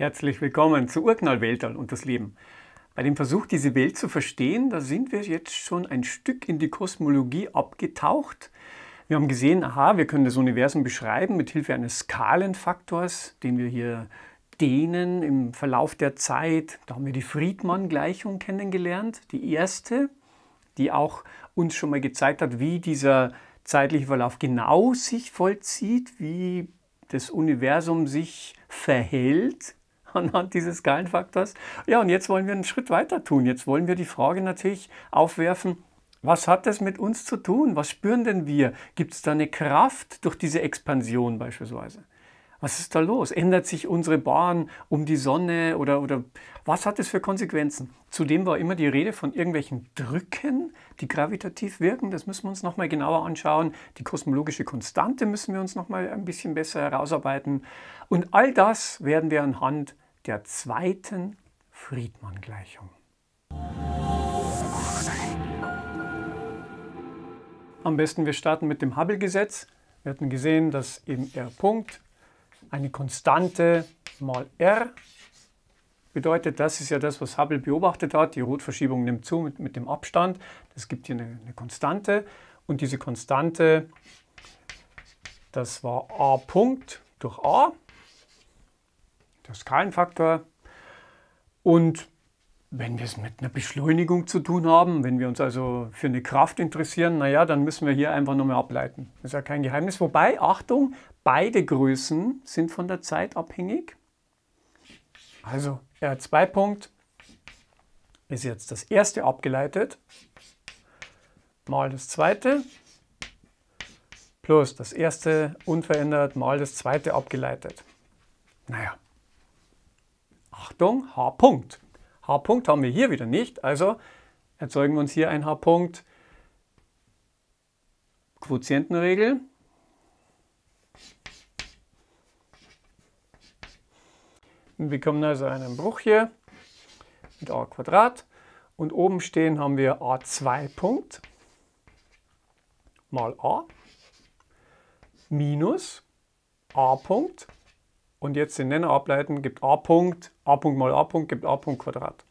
Herzlich willkommen zu Urknall, Weltall und das Leben. Bei dem Versuch, diese Welt zu verstehen, da sind wir jetzt schon ein Stück in die Kosmologie abgetaucht. Wir haben gesehen, aha, wir können das Universum beschreiben mit Hilfe eines Skalenfaktors, den wir hier dehnen im Verlauf der Zeit. Da haben wir die Friedmann-Gleichung kennengelernt, die erste, die auch uns schon mal gezeigt hat, wie dieser zeitliche Verlauf genau sich vollzieht, wie das Universum sich verhält anhand dieses Skalenfaktors. Ja, und jetzt wollen wir einen Schritt weiter tun. Jetzt wollen wir die Frage natürlich aufwerfen, was hat das mit uns zu tun? Was spüren denn wir? Gibt es da eine Kraft durch diese Expansion beispielsweise? Was ist da los? Ändert sich unsere Bahn um die Sonne oder was hat es für Konsequenzen? Zudem war immer die Rede von irgendwelchen Drücken, die gravitativ wirken. Das müssen wir uns nochmal genauer anschauen. Die kosmologische Konstante müssen wir uns nochmal ein bisschen besser herausarbeiten. Und all das werden wir anhand der zweiten Friedmann-Gleichung. Am besten wir starten mit dem Hubble-Gesetz. Wir hatten gesehen, dass eben R-Punkt eine Konstante mal R bedeutet, das ist ja das, was Hubble beobachtet hat. Die Rotverschiebung nimmt zu mit dem Abstand. Es gibt hier eine Konstante. Und diese Konstante, das war A Punkt durch A, der Skalenfaktor. Und wenn wir es mit einer Beschleunigung zu tun haben, wenn wir uns also für eine Kraft interessieren, naja, dann müssen wir hier einfach nochmal ableiten. Das ist ja kein Geheimnis. Wobei, Achtung, beide Größen sind von der Zeit abhängig. Also R2-Punkt ist jetzt das erste abgeleitet, mal das zweite, plus das erste unverändert, mal das zweite abgeleitet. Naja, Achtung, H-Punkt. H-Punkt haben wir hier wieder nicht, also erzeugen wir uns hier einen H-Punkt. Quotientenregel. Wir bekommen also einen Bruch hier mit a Quadrat und oben stehen haben wir a2 Punkt mal a minus a Punkt. Und jetzt den Nenner ableiten, gibt a Punkt mal a Punkt, gibt a Punkt Quadrat.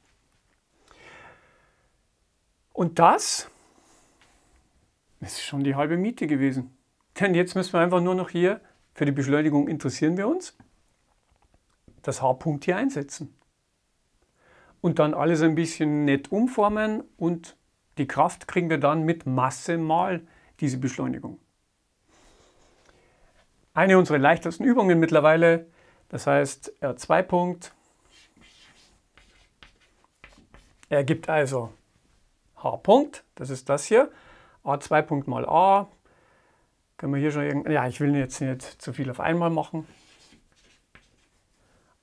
Und das ist schon die halbe Miete gewesen. Denn jetzt müssen wir einfach nur noch hier, für die Beschleunigung interessieren wir uns, das h-Punkt hier einsetzen. Und dann alles ein bisschen nett umformen und die Kraft kriegen wir dann mit Masse mal diese Beschleunigung. Eine unserer leichtesten Übungen mittlerweile. Das heißt, R2-Punkt ergibt also H-Punkt, das ist das hier, A2-Punkt mal A. Können wir hier schon irgendein, ja, ich will jetzt nicht zu viel auf einmal machen.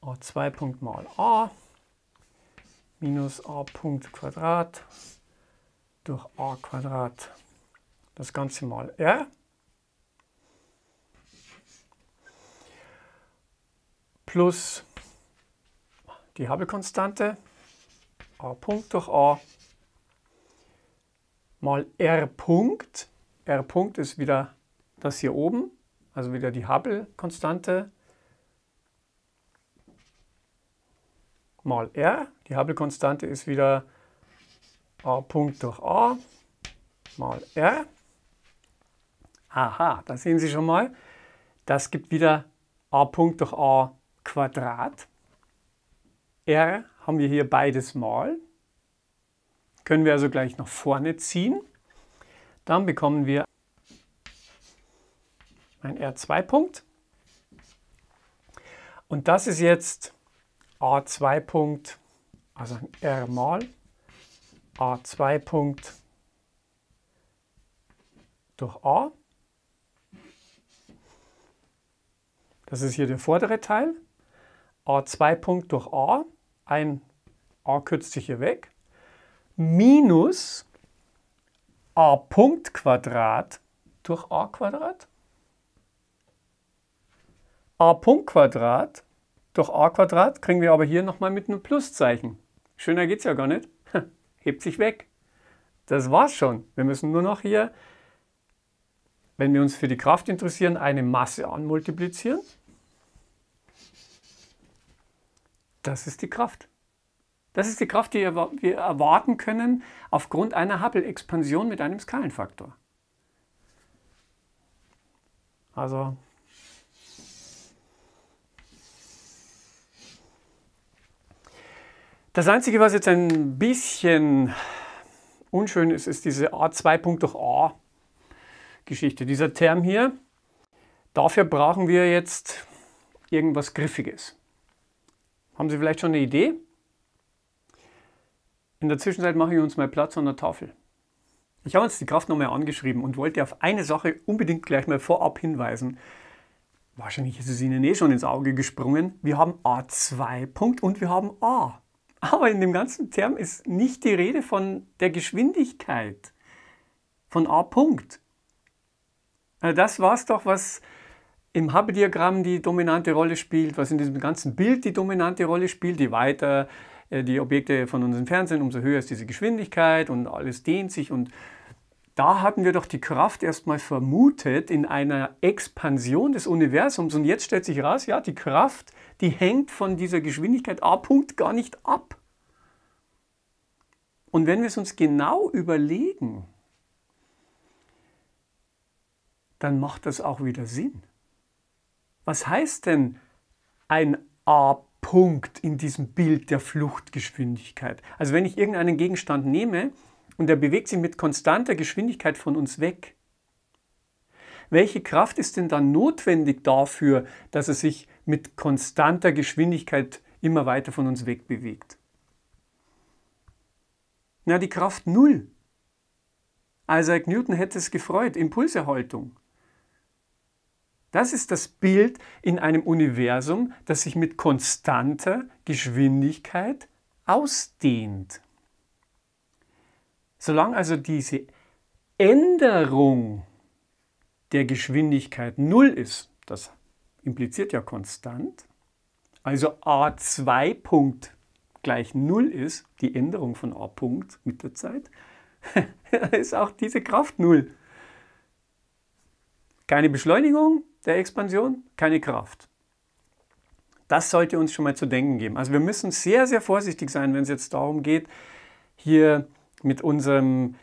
A2-Punkt mal A minus A-Punkt Quadrat durch A Quadrat. Das Ganze mal R. Plus die Hubble-Konstante, a Punkt durch a, mal r Punkt. R Punkt ist wieder das hier oben, also wieder die Hubble-Konstante, mal r. Die Hubble-Konstante ist wieder a Punkt durch a, mal r. Aha, da sehen Sie schon mal, das gibt wieder a Punkt durch a Quadrat. R haben wir hier beides mal. Können wir also gleich nach vorne ziehen. Dann bekommen wir ein R2-Punkt. Und das ist jetzt A2-Punkt, also ein R mal A2-Punkt durch A. Das ist hier der vordere Teil. A2-Punkt durch A, ein A kürzt sich hier weg, minus A-Punkt-Quadrat durch A-Quadrat, A-Punkt-Quadrat durch A-Quadrat kriegen wir aber hier nochmal mit einem Pluszeichen. Schöner geht es ja gar nicht, hebt sich weg. Das war's schon. Wir müssen nur noch hier, wenn wir uns für die Kraft interessieren, eine Masse anmultiplizieren. Das ist die Kraft. Das ist die Kraft, die wir erwarten können aufgrund einer Hubble-Expansion mit einem Skalenfaktor. Also das Einzige, was jetzt ein bisschen unschön ist, ist diese A2.A-Geschichte. Dieser Term hier, dafür brauchen wir jetzt irgendwas Griffiges. Haben Sie vielleicht schon eine Idee? In der Zwischenzeit mache ich uns mal Platz an der Tafel. Ich habe uns die Kraft nochmal angeschrieben und wollte auf eine Sache unbedingt gleich mal vorab hinweisen. Wahrscheinlich ist es Ihnen eh schon ins Auge gesprungen. Wir haben A2 Punkt und wir haben A. Aber in dem ganzen Term ist nicht die Rede von der Geschwindigkeit von A Punkt. Das war es doch, was im Hubble-Diagramm die dominante Rolle spielt, was in diesem ganzen Bild die dominante Rolle spielt, je weiter die Objekte von uns entfernt sind, umso höher ist diese Geschwindigkeit und alles dehnt sich. Und da hatten wir doch die Kraft erstmal vermutet in einer Expansion des Universums. Und jetzt stellt sich raus, ja, die Kraft, die hängt von dieser Geschwindigkeit A Punkt gar nicht ab. Und wenn wir es uns genau überlegen, dann macht das auch wieder Sinn. Was heißt denn ein A Punkt? Punkt in diesem Bild der Fluchtgeschwindigkeit? Also wenn ich irgendeinen Gegenstand nehme und er bewegt sich mit konstanter Geschwindigkeit von uns weg, welche Kraft ist denn dann notwendig dafür, dass er sich mit konstanter Geschwindigkeit immer weiter von uns weg bewegt? Na, die Kraft Null. Isaac Newton hätte es gefreut, Impulserhaltung. Das ist das Bild in einem Universum, das sich mit konstanter Geschwindigkeit ausdehnt. Solange also diese Änderung der Geschwindigkeit 0 ist, das impliziert ja konstant, also A2 Punkt gleich 0 ist, die Änderung von A Punkt mit der Zeit, ist auch diese Kraft 0. Keine Beschleunigung der Expansion, keine Kraft. Das sollte uns schon mal zu denken geben. Also wir müssen sehr, sehr vorsichtig sein, wenn es jetzt darum geht, hier mit unserem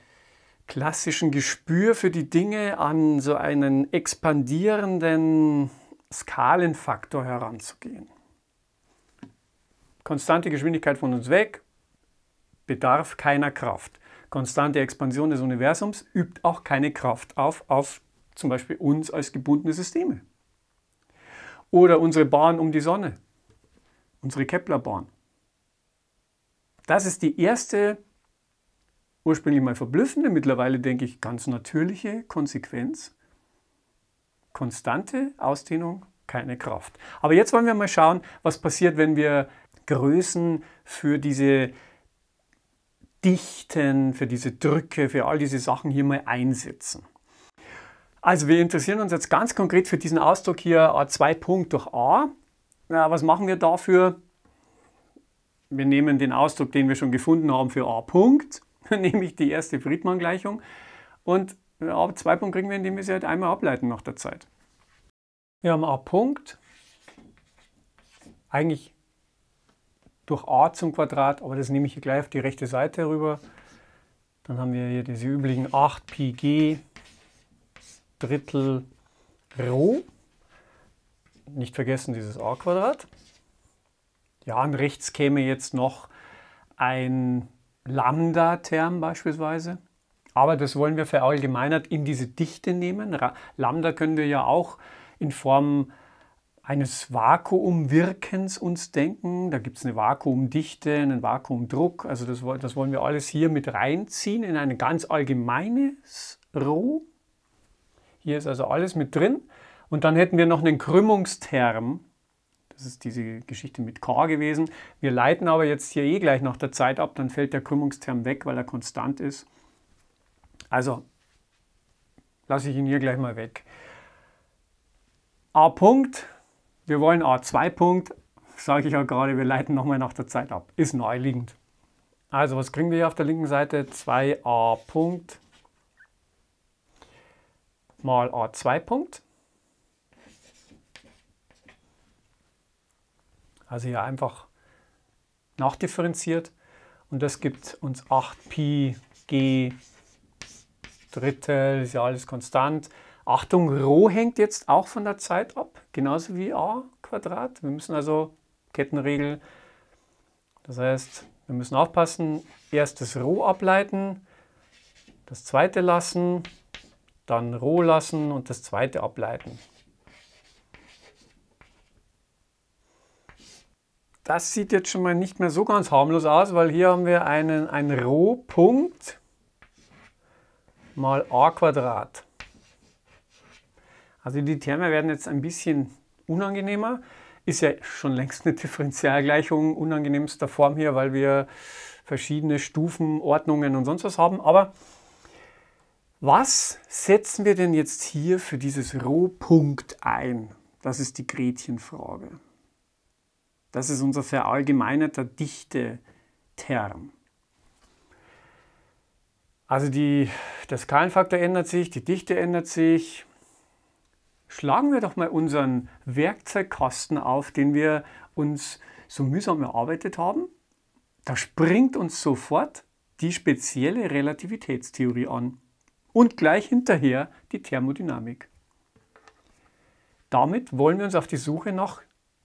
klassischen Gespür für die Dinge an so einen expandierenden Skalenfaktor heranzugehen. Konstante Geschwindigkeit von uns weg, bedarf keiner Kraft. Konstante Expansion des Universums übt auch keine Kraft auf zum Beispiel uns als gebundene Systeme. Oder unsere Bahn um die Sonne, unsere Keplerbahn. Das ist die erste, ursprünglich mal verblüffende, mittlerweile denke ich ganz natürliche Konsequenz. Konstante Ausdehnung, keine Kraft. Aber jetzt wollen wir mal schauen, was passiert, wenn wir Größen für diese Dichten, für diese Drücke, für all diese Sachen hier mal einsetzen. Also wir interessieren uns jetzt ganz konkret für diesen Ausdruck hier A2 Punkt durch A. Na, was machen wir dafür? Wir nehmen den Ausdruck, den wir schon gefunden haben für A Punkt, nämlich die erste Friedmann-Gleichung. Und A2 Punkt kriegen wir, indem wir sie halt einmal ableiten nach der Zeit. Wir haben A Punkt, eigentlich durch A zum Quadrat, aber das nehme ich hier gleich auf die rechte Seite rüber. Dann haben wir hier diese üblichen 8 Pi G. Drittel Rho, nicht vergessen dieses a². Ja, und rechts käme jetzt noch ein Lambda-Term beispielsweise, aber das wollen wir verallgemeinert in diese Dichte nehmen. Lambda können wir ja auch in Form eines Vakuumwirkens uns denken. Da gibt es eine Vakuumdichte, einen Vakuumdruck, also das wollen wir alles hier mit reinziehen in ein ganz allgemeines Rho. Hier ist also alles mit drin. Und dann hätten wir noch einen Krümmungsterm. Das ist diese Geschichte mit K gewesen. Wir leiten aber jetzt hier eh gleich nach der Zeit ab. Dann fällt der Krümmungsterm weg, weil er konstant ist. Also lasse ich ihn hier gleich mal weg. A Punkt. Wir wollen A2 Punkt. Sage ich ja gerade, wir leiten nochmal nach der Zeit ab. Ist naheliegend. Also was kriegen wir hier auf der linken Seite? 2a Punkt. Mal A2 Punkt. Also hier einfach nachdifferenziert und das gibt uns 8Pi G Drittel, ist ja alles konstant. Achtung, Rho hängt jetzt auch von der Zeit ab, genauso wie a Quadrat. Wir müssen also Kettenregel, das heißt, wir müssen aufpassen, erst das Rho ableiten, das zweite lassen, dann Rho lassen und das zweite ableiten. Das sieht jetzt schon mal nicht mehr so ganz harmlos aus, weil hier haben wir einen Rho-Punkt mal a Quadrat. Also die Terme werden jetzt ein bisschen unangenehmer. Ist ja schon längst eine Differentialgleichung unangenehmster Form hier, weil wir verschiedene Stufen, Ordnungen und sonst was haben. Aber was setzen wir denn jetzt hier für dieses Rho-Punkt ein? Das ist die Gretchenfrage. Das ist unser verallgemeinerter Dichte-Term. Also der Skalenfaktor ändert sich, die Dichte ändert sich. Schlagen wir doch mal unseren Werkzeugkasten auf, den wir uns so mühsam erarbeitet haben. Da springt uns sofort die spezielle Relativitätstheorie an und gleich hinterher die Thermodynamik. Damit wollen wir uns auf die Suche nach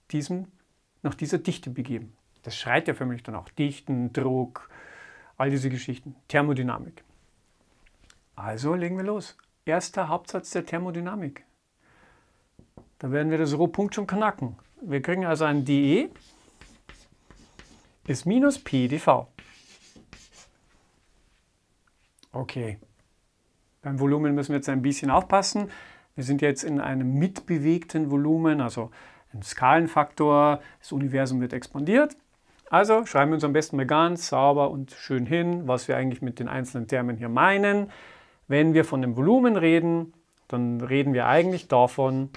dieser Dichte begeben. Das schreit ja für mich danach. Dichten, Druck, all diese Geschichten. Thermodynamik. Also legen wir los. Erster Hauptsatz der Thermodynamik. Da werden wir das Rho-Punkt schon knacken. Wir kriegen also ein dE ist minus P dV. Okay. Beim Volumen müssen wir jetzt ein bisschen aufpassen. Wir sind jetzt in einem mitbewegten Volumen, also im Skalenfaktor. Das Universum wird expandiert. Also schreiben wir uns am besten mal ganz sauber und schön hin, was wir eigentlich mit den einzelnen Termen hier meinen. Wenn wir von dem Volumen reden, dann reden wir eigentlich davon,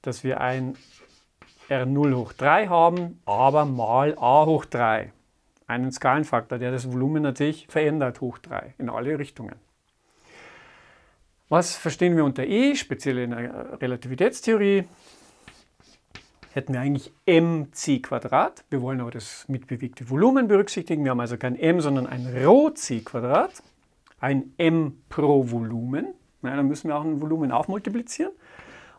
dass wir ein R0 hoch 3 haben, aber mal A hoch 3. Einen Skalenfaktor, der das Volumen natürlich verändert, hoch 3, in alle Richtungen. Was verstehen wir unter E? Speziell in der Relativitätstheorie hätten wir eigentlich mc². Wir wollen aber das mitbewegte Volumen berücksichtigen. Wir haben also kein m, sondern ein ρc², ein m pro Volumen. Na, dann müssen wir auch ein Volumen aufmultiplizieren.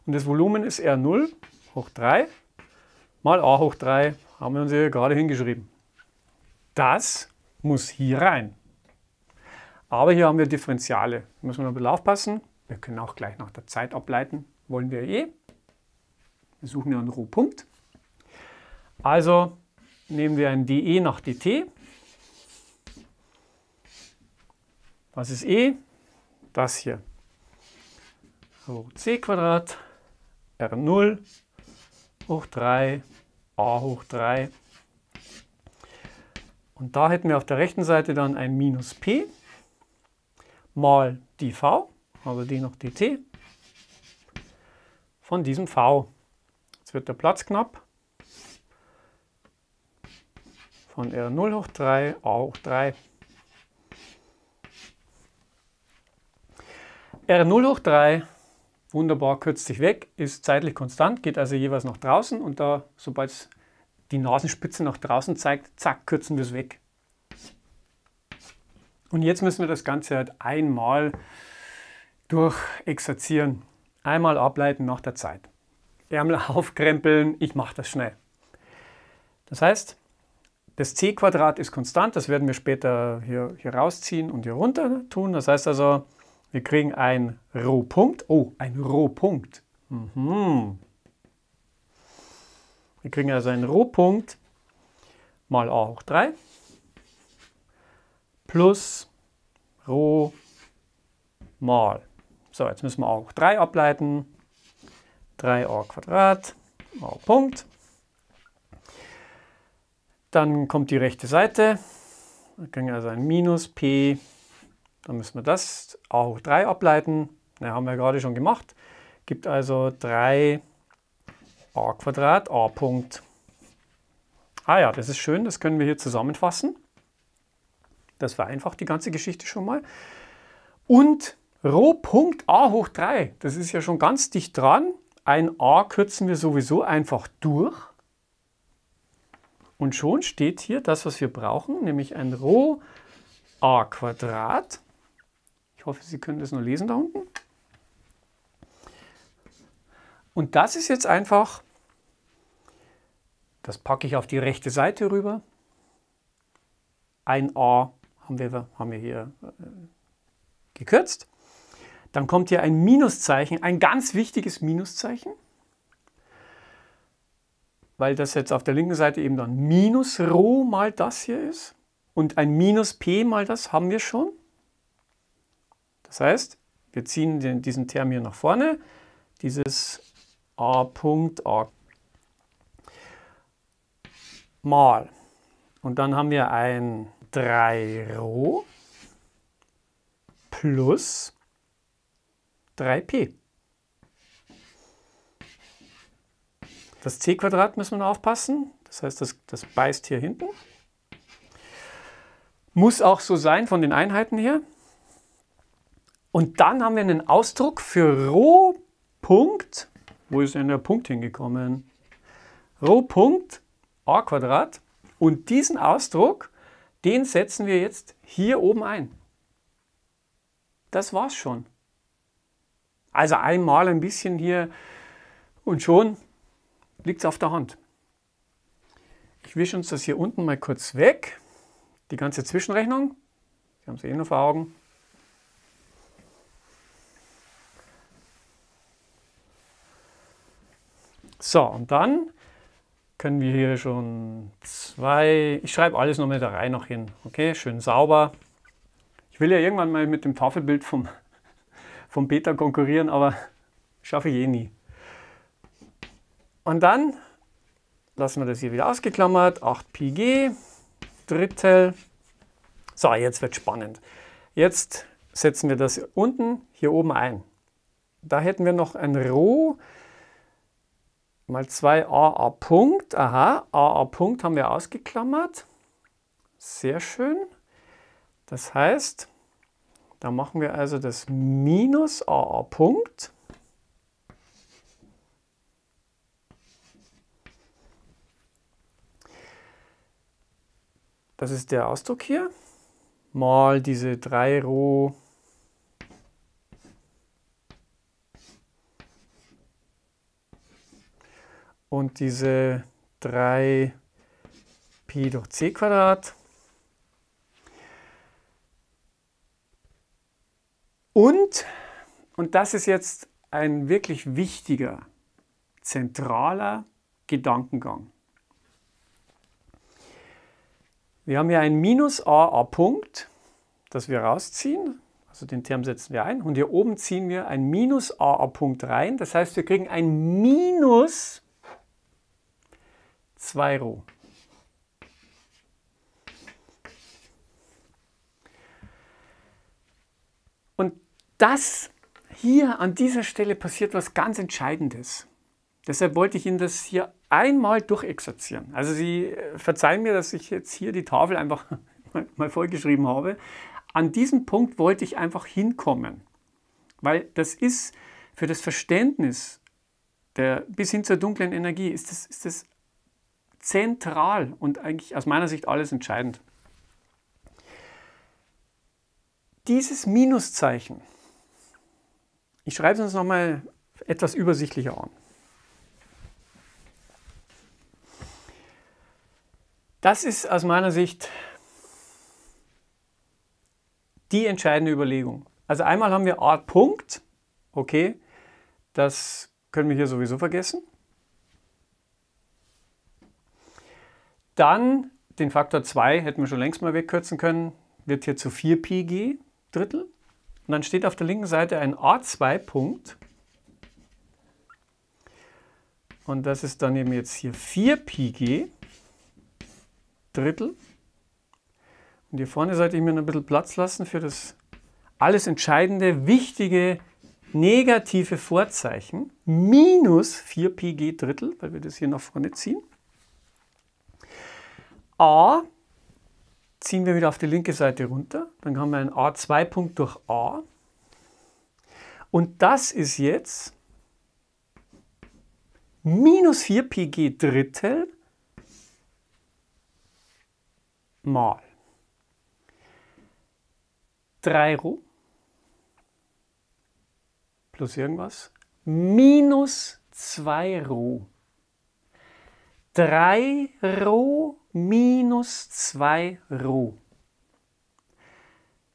Und das Volumen ist R0 hoch 3 mal A hoch 3, haben wir uns hier gerade hingeschrieben. Das muss hier rein. Aber hier haben wir Differentiale. Müssen wir noch ein bisschen aufpassen. Wir können auch gleich nach der Zeit ableiten. Wollen wir eh. Wir suchen ja einen Rho-Punkt. Also nehmen wir ein dE nach dt. Was ist E? Das hier. Rho c² R0 hoch 3, A hoch 3. Und da hätten wir auf der rechten Seite dann ein minus P mal dV, also d nach dt, von diesem V. Jetzt wird der Platz knapp. Von R0 hoch 3, A hoch 3. R0 hoch 3. Wunderbar, kürzt sich weg, ist zeitlich konstant, geht also jeweils nach draußen und da, sobald die Nasenspitze nach draußen zeigt, zack, kürzen wir es weg. Und jetzt müssen wir das Ganze halt einmal durchexerzieren, einmal ableiten nach der Zeit. Ärmel aufkrempeln, ich mache das schnell. Das heißt, das c² ist konstant, das werden wir später hier rausziehen und hier runter tun, das heißt also, wir kriegen einen Rho-Punkt. Oh, ein Rho-Punkt. Wir kriegen also einen Rho-Punkt mal a hoch 3 plus Rho mal. So, jetzt müssen wir a hoch 3 ableiten. 3a² a-Punkt. Dann kommt die rechte Seite. Wir kriegen also ein minus p. Dann müssen wir das a hoch 3 ableiten. Ja, haben wir gerade schon gemacht. Gibt also 3a² a-Punkt. Ah ja, das ist schön, das können wir hier zusammenfassen. Das vereinfacht die ganze Geschichte schon mal. Und Rho-Punkt a hoch 3, das ist ja schon ganz dicht dran. Ein a kürzen wir sowieso einfach durch. Und schon steht hier das, was wir brauchen, nämlich ein Rho a². Ich hoffe, Sie können das nur lesen da unten. Und das ist jetzt einfach, das packe ich auf die rechte Seite rüber. Ein a haben wir hier gekürzt. Dann kommt hier ein Minuszeichen, ein ganz wichtiges Minuszeichen, weil das jetzt auf der linken Seite eben dann minus Rho mal das hier ist und ein minus P mal das haben wir schon. Das heißt, wir ziehen diesen Term hier nach vorne, dieses a.a mal. Und dann haben wir ein 3 Rho plus 3p. Das c² müssen wir aufpassen, das heißt, das beißt hier hinten. Muss auch so sein von den Einheiten her. Und dann haben wir einen Ausdruck für Rho Punkt, wo ist denn der Punkt hingekommen? Rho Punkt a². Und diesen Ausdruck, den setzen wir jetzt hier oben ein. Das war's schon. Also einmal ein bisschen hier und schon liegt es auf der Hand. Ich wische uns das hier unten mal kurz weg. Die ganze Zwischenrechnung, Sie haben sie eh noch vor Augen. So, und dann können wir hier schon zwei, ich schreibe alles nochmal der Reihe nach hin, okay, schön sauber. Ich will ja irgendwann mal mit dem Tafelbild vom Beta konkurrieren, aber schaffe ich eh nie. Und dann lassen wir das hier wieder ausgeklammert, 8πg, Drittel. So, jetzt wird es spannend. Jetzt setzen wir das unten, hier oben ein. Da hätten wir noch ein Rho mal 2 AA Punkt. Aha, AA Punkt haben wir ausgeklammert. Sehr schön. Das heißt, da machen wir also das minus AA Punkt. Das ist der Ausdruck hier, mal diese 3 Rho und diese 3 Pi durch c². Und das ist jetzt ein wirklich wichtiger, zentraler Gedankengang. Wir haben hier ein minus a Punkt, das wir rausziehen, also den Term setzen wir ein und hier oben ziehen wir ein minus a Punkt rein, das heißt wir kriegen ein minus 2 Rho. Und das hier an dieser Stelle passiert was ganz Entscheidendes. Deshalb wollte ich Ihnen das hier einmal durchexerzieren. Also Sie verzeihen mir, dass ich jetzt hier die Tafel einfach mal vollgeschrieben habe. An diesem Punkt wollte ich einfach hinkommen, weil das ist für das Verständnis der bis hin zur dunklen Energie ist das zentral und eigentlich aus meiner Sicht alles entscheidend. Dieses Minuszeichen, ich schreibe es uns nochmal etwas übersichtlicher an. Das ist aus meiner Sicht die entscheidende Überlegung. Also einmal haben wir a Punkt, okay, das können wir hier sowieso vergessen. Dann den Faktor 2 hätten wir schon längst mal wegkürzen können, wird hier zu 4πg Drittel. Und dann steht auf der linken Seite ein a2 Punkt. Und das ist dann eben jetzt hier 4πg. Drittel. Und hier vorne sollte ich mir noch ein bisschen Platz lassen für das alles entscheidende, wichtige, negative Vorzeichen. Minus 4πg Drittel, weil wir das hier nach vorne ziehen. A ziehen wir wieder auf die linke Seite runter. Dann haben wir einen a2 Punkt durch a. Und das ist jetzt minus 4πg Drittel mal 3 Rho plus irgendwas minus 2 Rho. 3 Rho minus 2 Rho.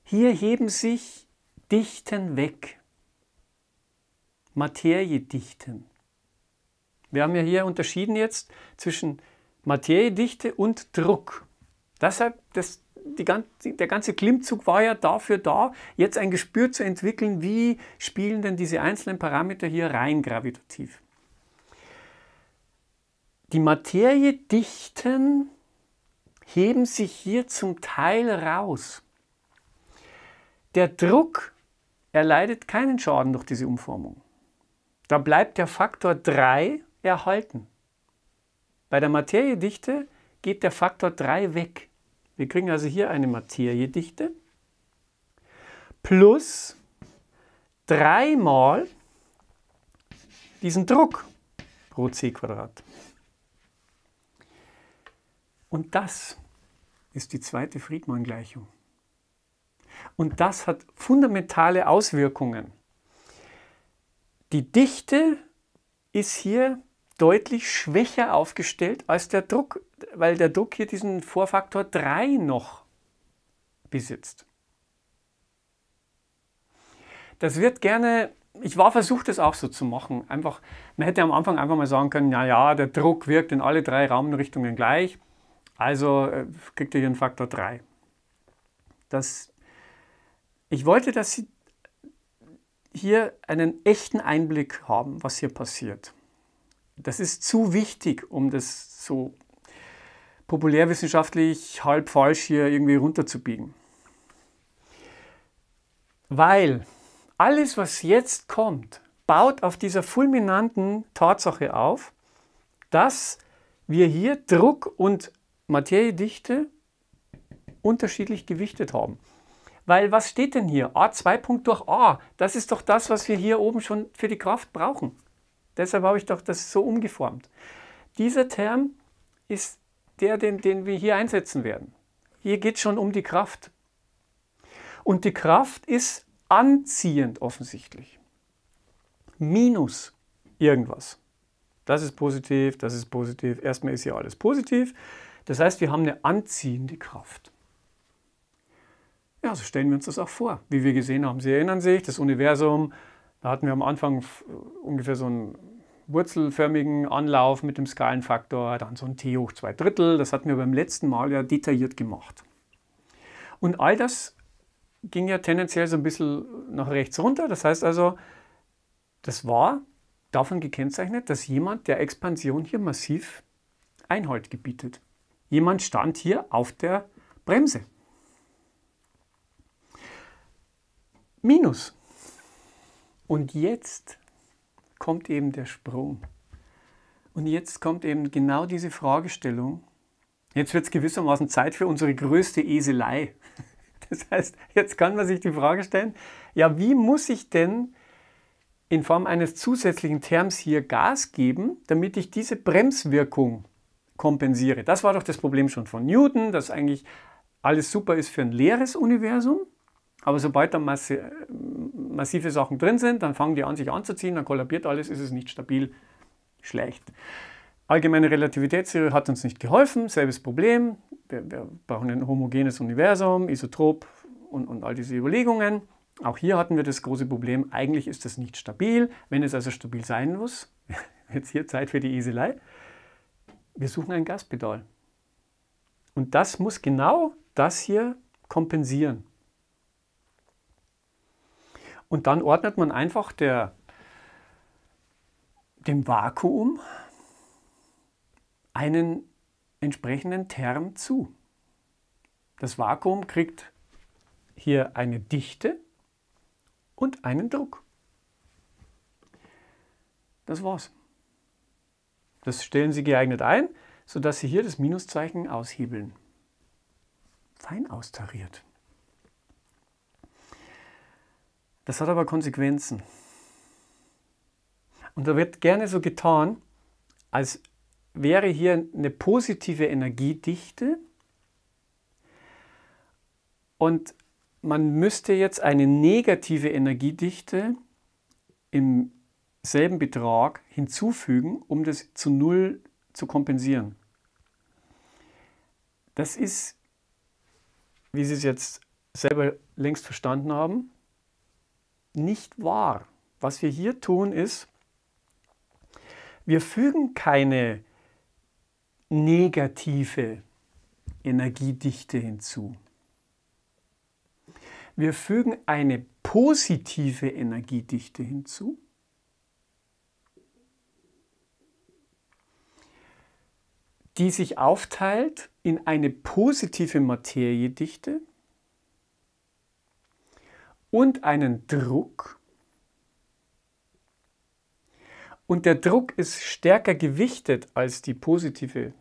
Hier heben sich Dichten weg. Materiedichten. Wir haben ja hier unterschieden jetzt zwischen Materiedichte und Druck. Deshalb, der ganze Klimmzug war ja dafür da, jetzt ein Gespür zu entwickeln, wie spielen denn diese einzelnen Parameter hier rein gravitativ. Die Materiedichten heben sich hier zum Teil raus. Der Druck erleidet keinen Schaden durch diese Umformung. Da bleibt der Faktor 3 erhalten. Bei der Materiedichte geht der Faktor 3 weg. Wir kriegen also hier eine Materiedichte plus 3 mal diesen Druck pro c². Und das ist die zweite Friedmann-Gleichung. Und das hat fundamentale Auswirkungen. Die Dichte ist hier deutlich schwächer aufgestellt als der Druck, weil der Druck hier diesen Vorfaktor 3 noch besitzt. Das wird gerne, ich war versucht, das auch so zu machen. Einfach, man hätte am Anfang einfach mal sagen können, naja, der Druck wirkt in alle 3 Raumrichtungen gleich, also kriegt ihr hier einen Faktor 3. Ich wollte, dass Sie hier einen echten Einblick haben, was hier passiert. Das ist zu wichtig, um das so populärwissenschaftlich halb falsch hier irgendwie runterzubiegen. Weil alles, was jetzt kommt, baut auf dieser fulminanten Tatsache auf, dass wir hier Druck und Materiedichte unterschiedlich gewichtet haben. Weil was steht denn hier? A2 durch A, das ist doch das, was wir hier oben schon für die Kraft brauchen. Deshalb habe ich doch das so umgeformt. Dieser Term ist der, den wir hier einsetzen werden. Hier geht es schon um die Kraft. Und die Kraft ist anziehend offensichtlich. Minus irgendwas. Das ist positiv, das ist positiv. Erstmal ist hier alles positiv. Das heißt, wir haben eine anziehende Kraft. Ja, so stellen wir uns das auch vor. Wie wir gesehen haben, Sie erinnern sich, das Universum, da hatten wir am Anfang ungefähr so einen wurzelförmigen Anlauf mit dem Skalenfaktor, dann so ein t hoch 2/3, das hatten wir beim letzten Mal ja detailliert gemacht. Und all das ging ja tendenziell so ein bisschen nach rechts runter, das heißt also, das war davon gekennzeichnet, dass jemand der Expansion hier massiv Einhalt gebietet. Jemand stand hier auf der Bremse. Minus. Und jetzt kommt eben der Sprung. Und jetzt kommt eben genau diese Fragestellung. Jetzt wird es gewissermaßen Zeit für unsere größte Eselei. Das heißt, jetzt kann man sich die Frage stellen, ja, wie muss ich denn in Form eines zusätzlichen Terms hier Gas geben, damit ich diese Bremswirkung kompensiere? Das war doch das Problem schon von Newton, dass eigentlich alles super ist für ein leeres Universum. Aber sobald da massive Sachen drin sind, dann fangen die an, sich anzuziehen, dann kollabiert alles, ist es nicht stabil, schlecht. Allgemeine Relativitätstheorie hat uns nicht geholfen, selbes Problem. Wir brauchen ein homogenes Universum, isotrop und all diese Überlegungen. Auch hier hatten wir das große Problem, eigentlich ist das nicht stabil. Wenn es also stabil sein muss, jetzt hier Zeit für die Eselei, wir suchen ein Gaspedal. Und das muss genau das hier kompensieren. Und dann ordnet man einfach dem Vakuum einen entsprechenden Term zu. Das Vakuum kriegt hier eine Dichte und einen Druck. Das war's. Das stellen Sie geeignet ein, sodass Sie hier das Minuszeichen aushebeln. Fein austariert. Das hat aber Konsequenzen. Und da wird gerne so getan, als wäre hier eine positive Energiedichte Und man müsste jetzt eine negative Energiedichte im selben Betrag hinzufügen, um das zu Null zu kompensieren. Das ist, wie Sie es jetzt selber längst verstanden haben, nicht wahr. Was wir hier tun ist, wir fügen keine negative Energiedichte hinzu. Wir fügen eine positive Energiedichte hinzu. Die sich aufteilt in eine positive Materiedichte und einen Druck. Und der Druck ist stärker gewichtet als die positive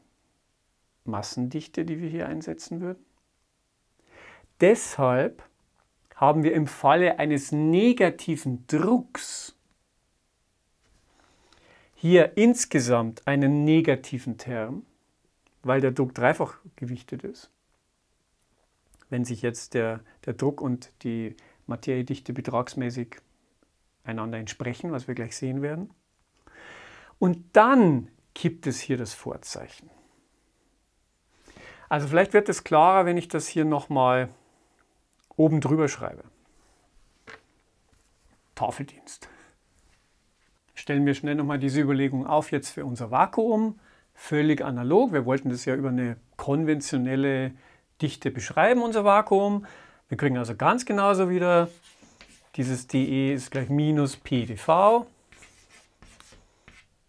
Massendichte, die wir hier einsetzen würden. Deshalb haben wir im Falle eines negativen Drucks hier insgesamt einen negativen Term, weil der Druck dreifach gewichtet ist. Wenn sich jetzt der Druck und die Materiedichte betragsmäßig einander entsprechen, was wir gleich sehen werden. Und dann gibt es hier das Vorzeichen. Also vielleicht wird es klarer, wenn ich das hier nochmal oben drüber schreibe. Tafeldienst. Stellen wir schnell nochmal diese Überlegung auf jetzt für unser Vakuum. Völlig analog, wir wollten das ja über eine konventionelle Dichte beschreiben, unser Vakuum. Wir kriegen also ganz genauso wieder, dieses dE ist gleich minus pdV.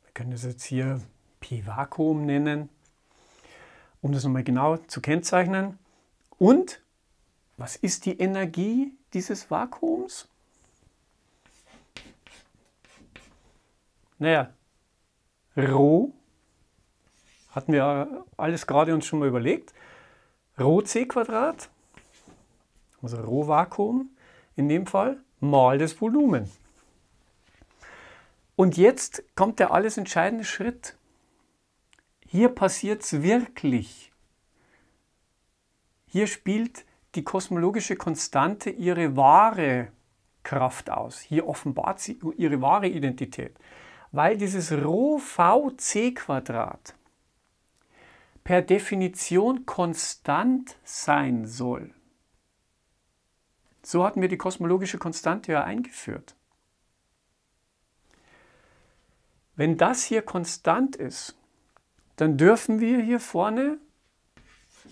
Wir können das jetzt hier p-Vakuum nennen, um das nochmal genau zu kennzeichnen. Und was ist die Energie dieses Vakuums? Naja, Rho. Hatten wir alles gerade uns schon mal überlegt. Rho c², also Rho Vakuum in dem Fall, mal das Volumen. Und jetzt kommt der alles entscheidende Schritt. Hier passiert es wirklich. Hier spielt die kosmologische Konstante ihre wahre Kraft aus. Hier offenbart sie ihre wahre Identität. Weil dieses Rho Vc² per Definition konstant sein soll. So hatten wir die kosmologische Konstante ja eingeführt. Wenn das hier konstant ist, dann dürfen wir hier vorne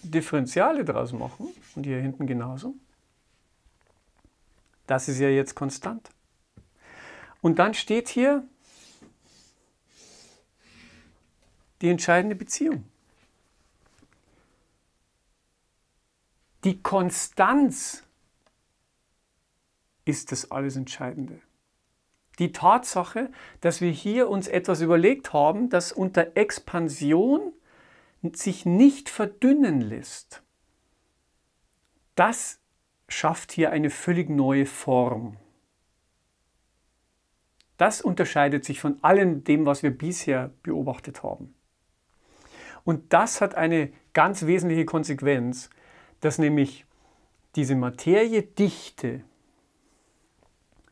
Differentiale draus machen und hier hinten genauso. Das ist ja jetzt konstant. Und dann steht hier die entscheidende Beziehung. Die Konstanz ist das alles Entscheidende. Die Tatsache, dass wir hier uns etwas überlegt haben, das unter Expansion sich nicht verdünnen lässt, das schafft hier eine völlig neue Form. Das unterscheidet sich von allem dem, was wir bisher beobachtet haben. Und das hat eine ganz wesentliche Konsequenz, dass nämlich diese Materiedichte,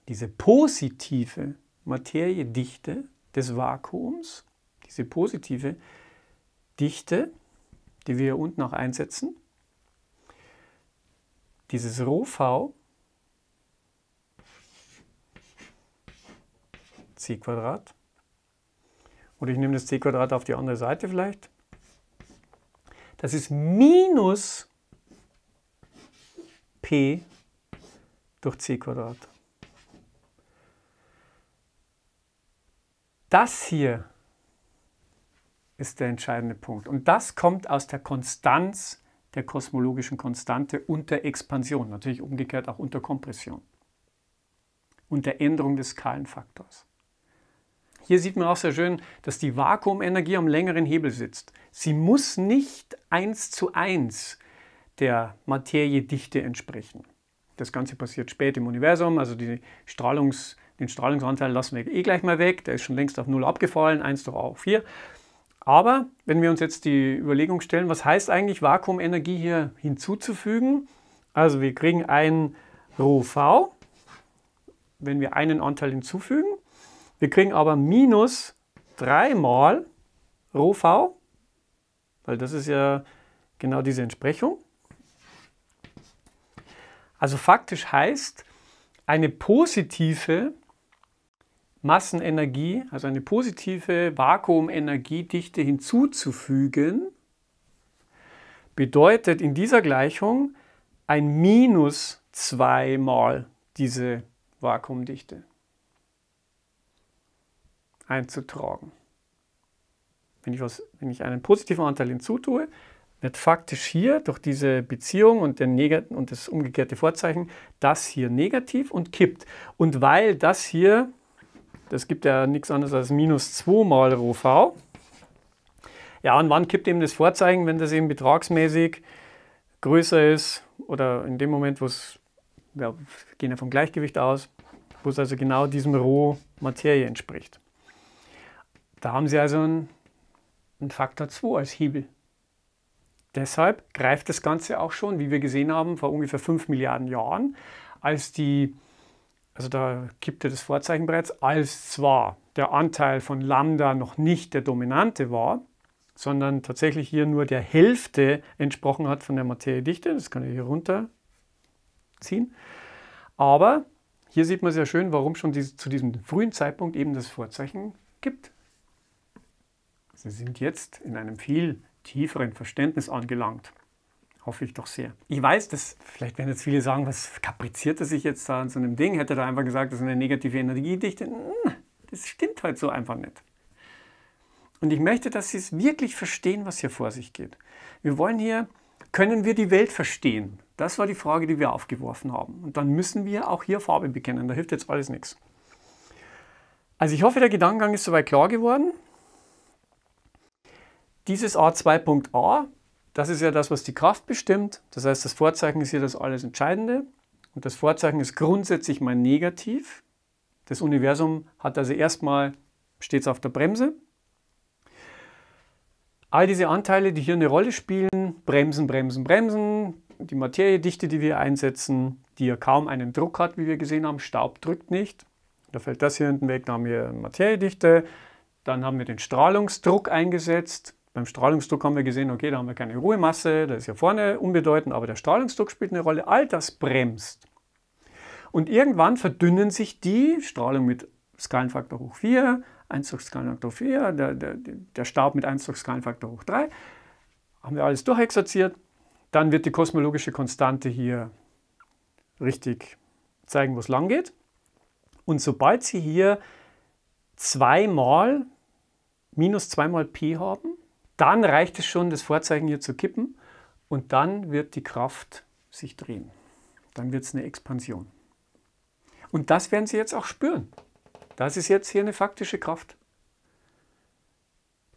diese positive Materiedichte des Vakuums, diese positive Dichte, die wir hier unten auch einsetzen, dieses Rho Vc², oder ich nehme das c² auf die andere Seite vielleicht, das ist minus p durch c². Das hier ist der entscheidende Punkt. Und das kommt aus der Konstanz der kosmologischen Konstante unter Expansion, natürlich umgekehrt auch unter Kompression, unter Änderung des Skalenfaktors. Hier sieht man auch sehr schön, dass die Vakuumenergie am längeren Hebel sitzt. Sie muss nicht 1:1 der Materiedichte entsprechen. Das Ganze passiert spät im Universum, also den Strahlungsanteil lassen wir eh gleich mal weg, der ist schon längst auf 0 abgefallen, 1/4. Aber wenn wir uns jetzt die Überlegung stellen, was heißt eigentlich Vakuumenergie hier hinzuzufügen, Also wir kriegen einen Rho V, wenn wir einen Anteil hinzufügen. Wir kriegen aber minus 3 mal Rho V, weil das ist ja genau diese Entsprechung. Also faktisch heißt, eine positive Massenenergie, also eine positive Vakuumenergiedichte hinzuzufügen, bedeutet in dieser Gleichung ein minus 2 mal diese Vakuumdichte einzutragen. Wenn ich einen positiven Anteil hinzutue, wird faktisch hier durch diese Beziehung und das umgekehrte Vorzeichen das hier negativ und kippt. Und weil das hier, das gibt ja nichts anderes als minus 2 mal Rho V, ja, und wann kippt eben das Vorzeichen, wenn das eben betragsmäßig größer ist oder in dem Moment, wo es, ja, wir gehen ja vom Gleichgewicht aus, wo es also genau diesem Rho Materie entspricht. Da haben Sie also einen Faktor 2 als Hebel. Deshalb greift das Ganze auch schon, wie wir gesehen haben, vor ungefähr 5 Milliarden Jahren, also da kippte das Vorzeichen bereits, als zwar der Anteil von Lambda noch nicht der dominante war, sondern tatsächlich hier nur der Hälfte entsprochen hat von der Materiedichte. Das kann ich hier runterziehen. Aber hier sieht man sehr schön, warum schon zu diesem frühen Zeitpunkt eben das Vorzeichen gibt. Sie sind jetzt in einem viel tieferen Verständnis angelangt. Hoffe ich doch sehr. Ich weiß, dass vielleicht werden jetzt viele sagen, was kapriziert er sich jetzt da an so einem Ding? Hätte er da einfach gesagt, das ist eine negative Energiedichte? Das stimmt halt so einfach nicht. Und ich möchte, dass Sie es wirklich verstehen, was hier vor sich geht. Wir wollen hier, können wir die Welt verstehen? Das war die Frage, die wir aufgeworfen haben. Und dann müssen wir auch hier Farbe bekennen. Da hilft jetzt alles nichts. Also ich hoffe, der Gedankengang ist soweit klar geworden. Dieses A2.a, das ist ja das, was die Kraft bestimmt. Das heißt, das Vorzeichen ist hier das alles Entscheidende. Und das Vorzeichen ist grundsätzlich mal negativ. Das Universum hat also erstmal stets auf der Bremse. All diese Anteile, die hier eine Rolle spielen, bremsen, bremsen, bremsen, die Materiedichte, die wir einsetzen, die ja kaum einen Druck hat, wie wir gesehen haben, Staub drückt nicht, da fällt das hier hinten weg, da haben wir Materiedichte, dann haben wir den Strahlungsdruck eingesetzt, beim Strahlungsdruck haben wir gesehen, okay, da haben wir keine Ruhemasse, da ist ja vorne unbedeutend, aber der Strahlungsdruck spielt eine Rolle, all das bremst. Und irgendwann verdünnen sich die Strahlung mit Skalenfaktor hoch 4, 1 durch Skalenfaktor 4, der Staub mit 1 durch Skalenfaktor hoch 3, haben wir alles durchexerziert. Dann wird die kosmologische Konstante hier richtig zeigen, wo es lang geht. Und sobald Sie hier minus 2 mal P haben, dann reicht es schon, das Vorzeichen hier zu kippen und dann wird die Kraft sich drehen. Dann wird es eine Expansion. Und das werden Sie jetzt auch spüren. Das ist jetzt hier eine faktische Kraft.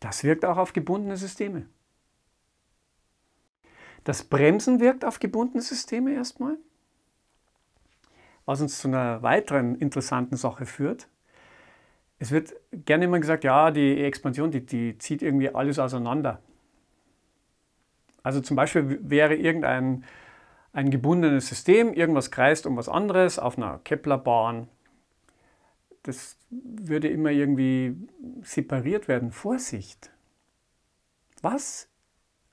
Das wirkt auch auf gebundene Systeme. Das Bremsen wirkt auf gebundene Systeme erstmal, was uns zu einer weiteren interessanten Sache führt. Es wird gerne immer gesagt, ja, die Expansion, die zieht irgendwie alles auseinander. Also zum Beispiel wäre ein gebundenes System, irgendwas kreist um was anderes auf einer Keplerbahn. Das würde immer irgendwie separiert werden. Vorsicht! Was?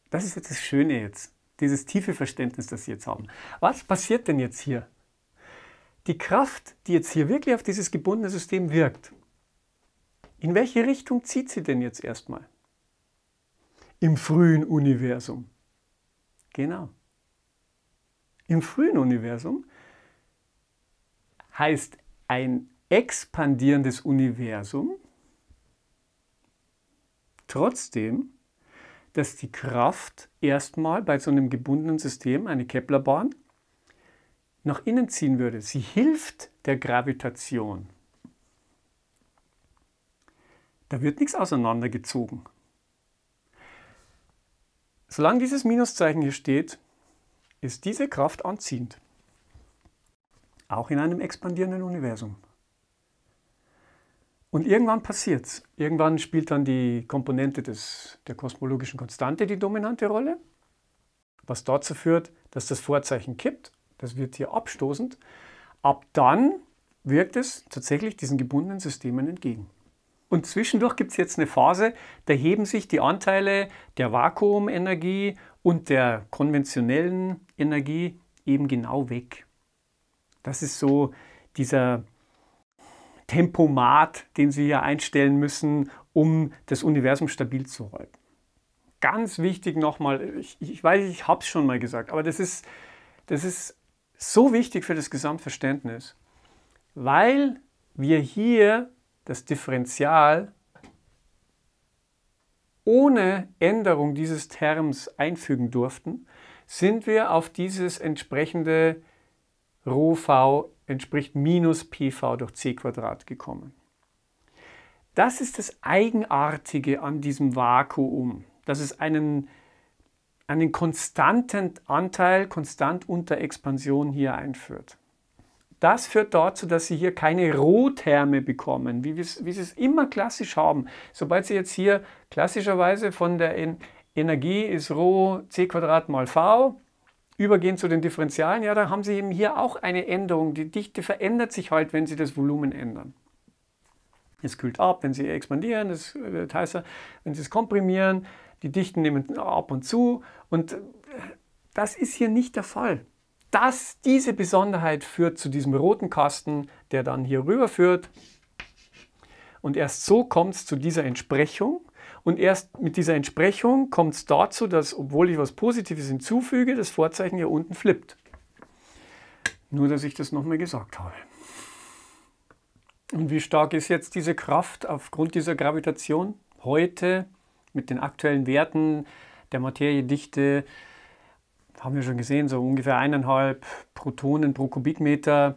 Das ist jetzt das Schöne jetzt, dieses tiefe Verständnis, das Sie jetzt haben. Was passiert denn jetzt hier? Die Kraft, die jetzt hier wirklich auf dieses gebundene System wirkt, in welche Richtung zieht sie denn jetzt erstmal? Im frühen Universum. Genau. Im frühen Universum heißt ein expandierendes Universum trotzdem, dass die Kraft erstmal bei so einem gebundenen System, eine Keplerbahn, nach innen ziehen würde. Sie hilft der Gravitation. Da wird nichts auseinandergezogen. Solange dieses Minuszeichen hier steht, ist diese Kraft anziehend. Auch in einem expandierenden Universum. Und irgendwann passiert es. Irgendwann spielt dann die Komponente der kosmologischen Konstante die dominante Rolle. was dazu führt, dass das Vorzeichen kippt. Das wird hier abstoßend. Ab dann wirkt es tatsächlich diesen gebundenen Systemen entgegen. Und zwischendurch gibt es jetzt eine Phase, da heben sich die Anteile der Vakuumenergie und der konventionellen Energie eben genau weg. Das ist so dieser Tempomat, den Sie hier einstellen müssen, um das Universum stabil zu halten. Ganz wichtig nochmal, ich weiß, ich habe es schon mal gesagt, aber das ist so wichtig für das Gesamtverständnis, weil wir hier das Differential ohne Änderung dieses Terms einfügen durften, sind wir auf dieses entsprechende ρv entspricht minus pv durch c² gekommen. Das ist das Eigenartige an diesem Vakuum, dass es einen konstanten Anteil, konstant unter Expansion hier einführt. Das führt dazu, dass Sie hier keine Rohtherme bekommen, wie Sie es immer klassisch haben. Sobald Sie jetzt hier klassischerweise von der Energie ist Rho c² mal v, übergehen zu den Differentialen, ja, dann haben Sie eben hier auch eine Änderung. Die Dichte verändert sich halt, wenn Sie das Volumen ändern. Es kühlt ab, wenn Sie expandieren, das heißt, wenn Sie es komprimieren, die Dichten nehmen ab und zu. Und das ist hier nicht der Fall. Diese Besonderheit führt zu diesem roten Kasten, der dann hier rüber führt. Und erst so kommt es zu dieser Entsprechung. Und erst mit dieser Entsprechung kommt es dazu, dass, obwohl ich was Positives hinzufüge, das Vorzeichen hier unten flippt. Nur, dass ich das nochmal gesagt habe. Und wie stark ist jetzt diese Kraft aufgrund dieser Gravitation? Heute mit den aktuellen Werten der Materiedichte haben wir schon gesehen, so ungefähr 1,5 Protonen pro Kubikmeter,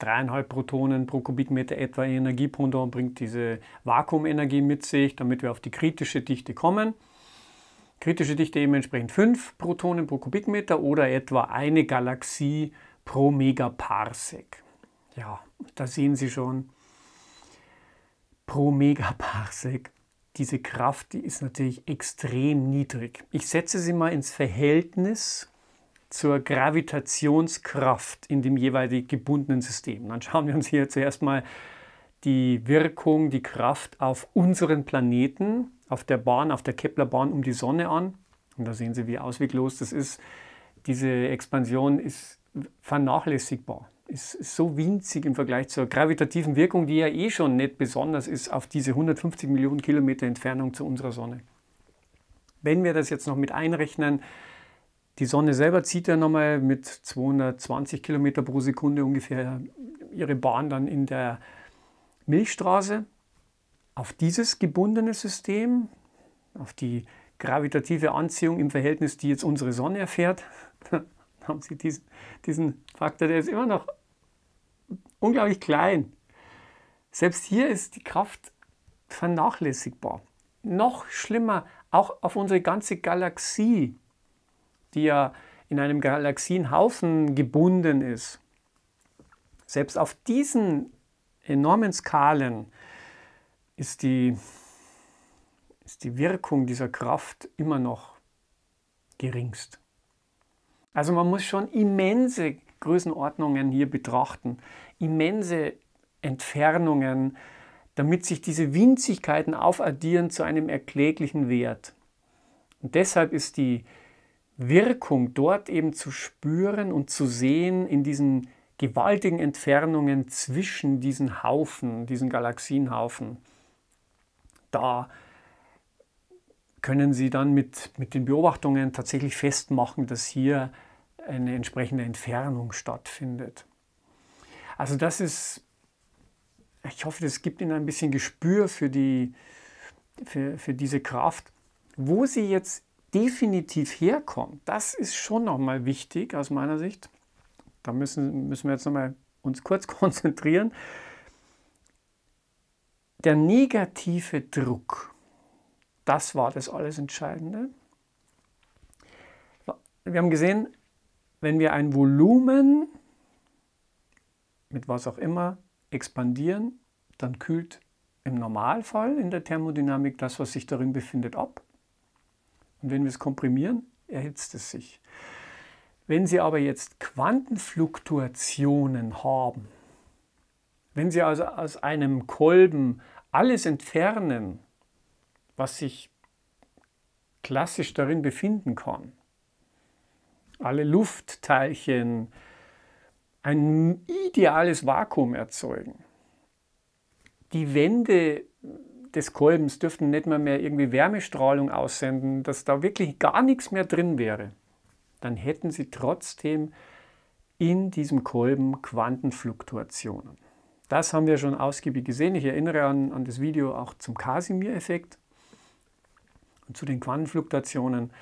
3,5 Protonen pro Kubikmeter etwa Energiependant bringt diese Vakuumenergie mit sich, damit wir auf die kritische Dichte kommen. Kritische Dichte eben entsprechend 5 Protonen pro Kubikmeter oder etwa eine Galaxie pro Megaparsec. Ja, da sehen Sie schon, pro Megaparsec. Diese Kraft, die ist natürlich extrem niedrig. Ich setze sie mal ins Verhältnis zur Gravitationskraft in dem jeweilig gebundenen System. Dann schauen wir uns hier zuerst mal die Wirkung, die Kraft auf unseren Planeten, auf der Bahn, auf der Keplerbahn um die Sonne an. Und da sehen Sie, wie ausweglos das ist. Diese Expansion ist vernachlässigbar. Ist so winzig im Vergleich zur gravitativen Wirkung, die ja eh schon nicht besonders ist, auf diese 150 Millionen Kilometer Entfernung zu unserer Sonne. Wenn wir das jetzt noch mit einrechnen, die Sonne selber zieht ja nochmal mit 220 Kilometer pro Sekunde ungefähr ihre Bahn dann in der Milchstraße. Auf dieses gebundene System, auf die gravitative Anziehung im Verhältnis, die jetzt unsere Sonne erfährt, haben Sie diesen Faktor, der ist immer noch unglaublich klein. Selbst hier ist die Kraft vernachlässigbar. Noch schlimmer, auch auf unsere ganze Galaxie, die ja in einem Galaxienhaufen gebunden ist. Selbst auf diesen enormen Skalen ist die Wirkung dieser Kraft immer noch geringst. Also man muss schon immense Größenordnungen hier betrachten, immense Entfernungen, damit sich diese Winzigkeiten aufaddieren zu einem erkläglichen Wert. Und deshalb ist die Wirkung dort eben zu spüren und zu sehen in diesen gewaltigen Entfernungen zwischen diesen Haufen, diesen Galaxienhaufen. Da können Sie dann mit den Beobachtungen tatsächlich festmachen, dass hier eine entsprechende Entfernung stattfindet. Also das ist, ich hoffe, das gibt Ihnen ein bisschen Gespür für diese Kraft. Wo sie jetzt definitiv herkommt, das ist schon nochmal wichtig aus meiner Sicht. Da müssen wir jetzt nochmal uns kurz konzentrieren. Der negative Druck. Das war das alles Entscheidende. Wir haben gesehen, wenn wir ein Volumen mit was auch immer expandieren, dann kühlt im Normalfall in der Thermodynamik das, was sich darin befindet, ab. Und wenn wir es komprimieren, erhitzt es sich. Wenn Sie aber jetzt Quantenfluktuationen haben, wenn Sie also aus einem Kolben alles entfernen, was sich klassisch darin befinden kann, alle Luftteilchen, ein ideales Vakuum erzeugen. Die Wände des Kolbens dürften nicht mehr irgendwie Wärmestrahlung aussenden, dass da wirklich gar nichts mehr drin wäre. Dann hätten Sie trotzdem in diesem Kolben Quantenfluktuationen. Das haben wir schon ausgiebig gesehen. Ich erinnere an das Video auch zum Casimir-Effekt und zu den Quantenfluktuationen.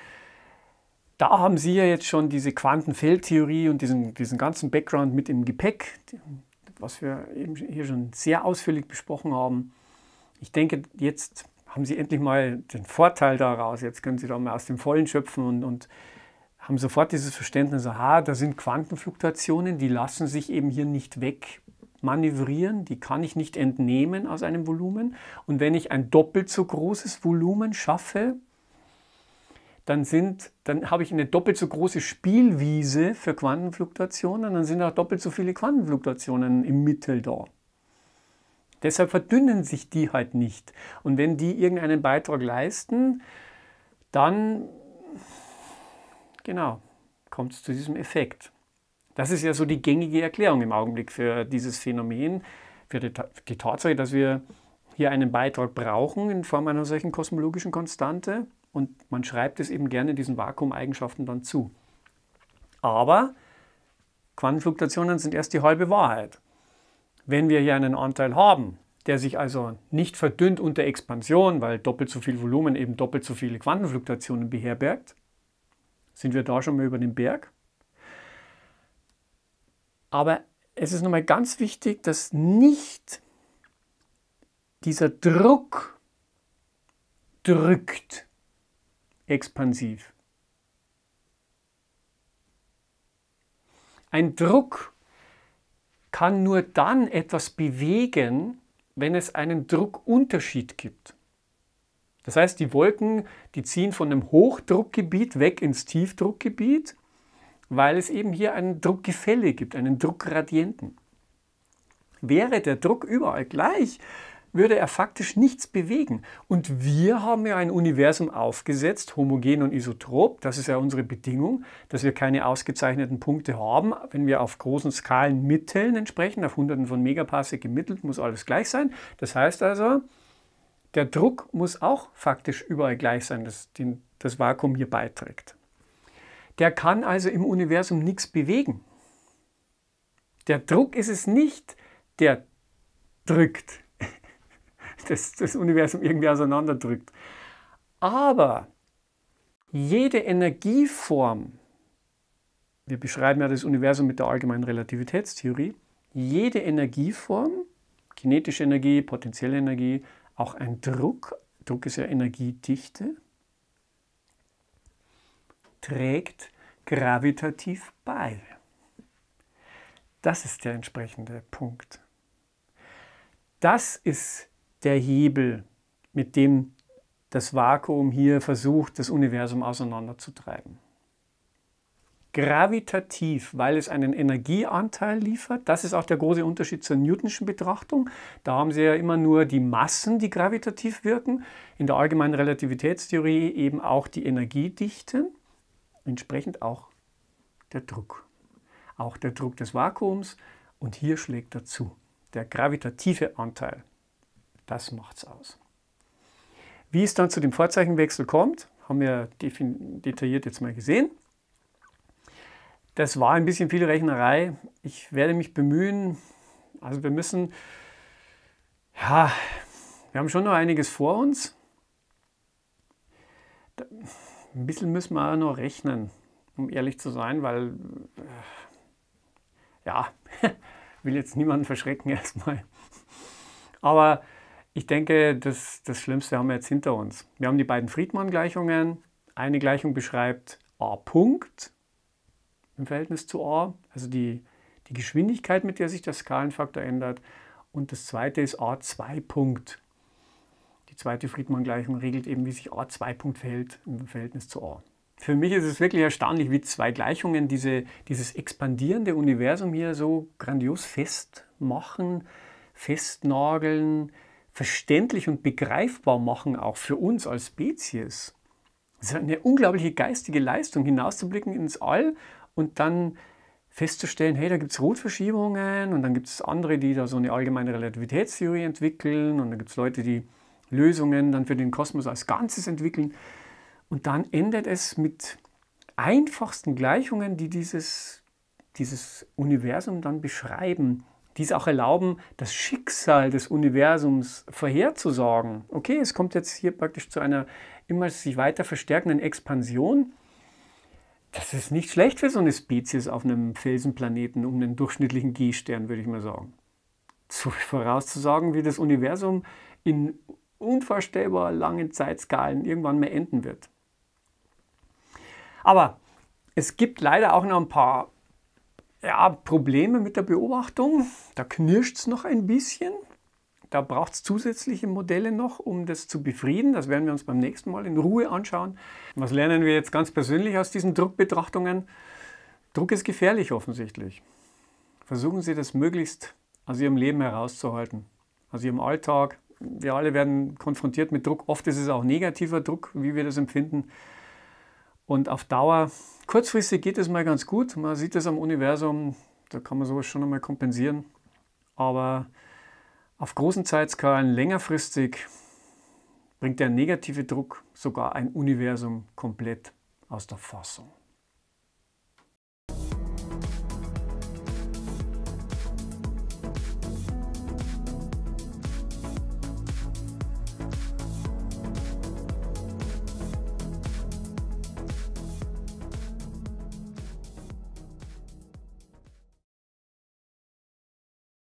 Da haben Sie ja jetzt schon diese Quantenfeldtheorie und diesen ganzen Background mit im Gepäck, was wir eben hier schon sehr ausführlich besprochen haben. Ich denke, jetzt haben Sie endlich mal den Vorteil daraus. Jetzt können Sie da mal aus dem Vollen schöpfen und haben sofort dieses Verständnis, aha, da sind Quantenfluktuationen, die lassen sich eben hier nicht wegmanövrieren, die kann ich nicht entnehmen aus einem Volumen. Und wenn ich ein doppelt so großes Volumen schaffe, dann habe ich eine doppelt so große Spielwiese für Quantenfluktuationen, dann sind auch doppelt so viele Quantenfluktuationen im Mittel da. Deshalb verdünnen sich die halt nicht. Und wenn die irgendeinen Beitrag leisten, dann... Genau, kommt es zu diesem Effekt. Das ist ja so die gängige Erklärung im Augenblick für dieses Phänomen, für die Tatsache, dass wir hier einen Beitrag brauchen in Form einer solchen kosmologischen Konstante und man schreibt es eben gerne diesen Vakuumeigenschaften dann zu. Aber Quantenfluktuationen sind erst die halbe Wahrheit. Wenn wir hier einen Anteil haben, der sich also nicht verdünnt unter Expansion, weil doppelt so viel Volumen eben doppelt so viele Quantenfluktuationen beherbergt, sind wir da schon mal über den Berg. Aber es ist nochmal ganz wichtig, dass nicht dieser Druck drückt expansiv. Ein Druck kann nur dann etwas bewegen, wenn es einen Druckunterschied gibt. Das heißt, die Wolken, die ziehen von dem Hochdruckgebiet weg ins Tiefdruckgebiet, weil es eben hier einen Druckgefälle gibt, einen Druckgradienten. Wäre der Druck überall gleich, würde er faktisch nichts bewegen. Und wir haben ja ein Universum aufgesetzt, homogen und isotrop, das ist ja unsere Bedingung, dass wir keine ausgezeichneten Punkte haben. Wenn wir auf großen Skalen mitteln entsprechen, auf Hunderten von Megaparsec gemittelt, muss alles gleich sein. Das heißt also, der Druck muss auch faktisch überall gleich sein, dass das Vakuum hier beiträgt. Der kann also im Universum nichts bewegen. Der Druck ist es nicht, der drückt, das Universum irgendwie auseinanderdrückt. Aber jede Energieform, wir beschreiben ja das Universum mit der allgemeinen Relativitätstheorie, jede Energieform, kinetische Energie, potentielle Energie, auch ein Druck, Druck ist ja Energiedichte, trägt gravitativ bei. Das ist der entsprechende Punkt. Das ist der Hebel, mit dem das Vakuum hier versucht, das Universum auseinanderzutreiben. Gravitativ, weil es einen Energieanteil liefert. Das ist auch der große Unterschied zur Newtonschen Betrachtung. Da haben Sie ja immer nur die Massen, die gravitativ wirken. In der allgemeinen Relativitätstheorie eben auch die Energiedichte, entsprechend auch der Druck. Auch der Druck des Vakuums und hier schlägt dazu der gravitative Anteil. Das macht's aus. Wie es dann zu dem Vorzeichenwechsel kommt, haben wir detailliert jetzt mal gesehen. Das war ein bisschen viel Rechnerei. Ich werde mich bemühen. Also wir haben schon noch einiges vor uns. Ein bisschen müssen wir auch noch rechnen, um ehrlich zu sein, weil, will jetzt niemanden verschrecken erstmal. Aber ich denke, das Schlimmste haben wir jetzt hinter uns. Wir haben die beiden Friedmann-Gleichungen. Eine Gleichung beschreibt a Punkt im Verhältnis zu a, also die Geschwindigkeit, mit der sich der Skalenfaktor ändert. Und das zweite ist a2. Die zweite Friedmann-Gleichung regelt eben, wie sich a2 verhält im Verhältnis zu a. Für mich ist es wirklich erstaunlich, wie zwei Gleichungen dieses expandierende Universum hier so grandios festmachen, festnageln, verständlich und begreifbar machen, auch für uns als Spezies. Es ist eine unglaubliche geistige Leistung, hinauszublicken ins All und dann festzustellen, hey, da gibt es Rotverschiebungen und dann gibt es andere, die da so eine allgemeine Relativitätstheorie entwickeln und dann gibt es Leute, die Lösungen dann für den Kosmos als Ganzes entwickeln. Und dann endet es mit einfachsten Gleichungen, die dieses Universum dann beschreiben, die es auch erlauben, das Schicksal des Universums vorherzusagen. Okay, es kommt jetzt hier praktisch zu einer immer sich weiter verstärkenden Expansion. Das ist nicht schlecht für so eine Spezies auf einem Felsenplaneten um einen durchschnittlichen G-Stern, würde ich mal sagen. So vorauszusagen, wie das Universum in unvorstellbar langen Zeitskalen irgendwann mal enden wird. Aber es gibt leider auch noch ein paar Probleme mit der Beobachtung. Da knirscht es noch ein bisschen. Da braucht es zusätzliche Modelle noch, um das zu befrieden. Das werden wir uns beim nächsten Mal in Ruhe anschauen. Was lernen wir jetzt ganz persönlich aus diesen Druckbetrachtungen? Druck ist gefährlich offensichtlich. Versuchen Sie das möglichst aus Ihrem Leben herauszuhalten, aus Ihrem Alltag. Wir alle werden konfrontiert mit Druck. Oft ist es auch negativer Druck, wie wir das empfinden. Und auf Dauer, kurzfristig geht es mal ganz gut. Man sieht das am Universum, da kann man sowas schon einmal kompensieren. Aber auf großen Zeitskalen, längerfristig, bringt der negative Druck sogar ein Universum komplett aus der Fassung.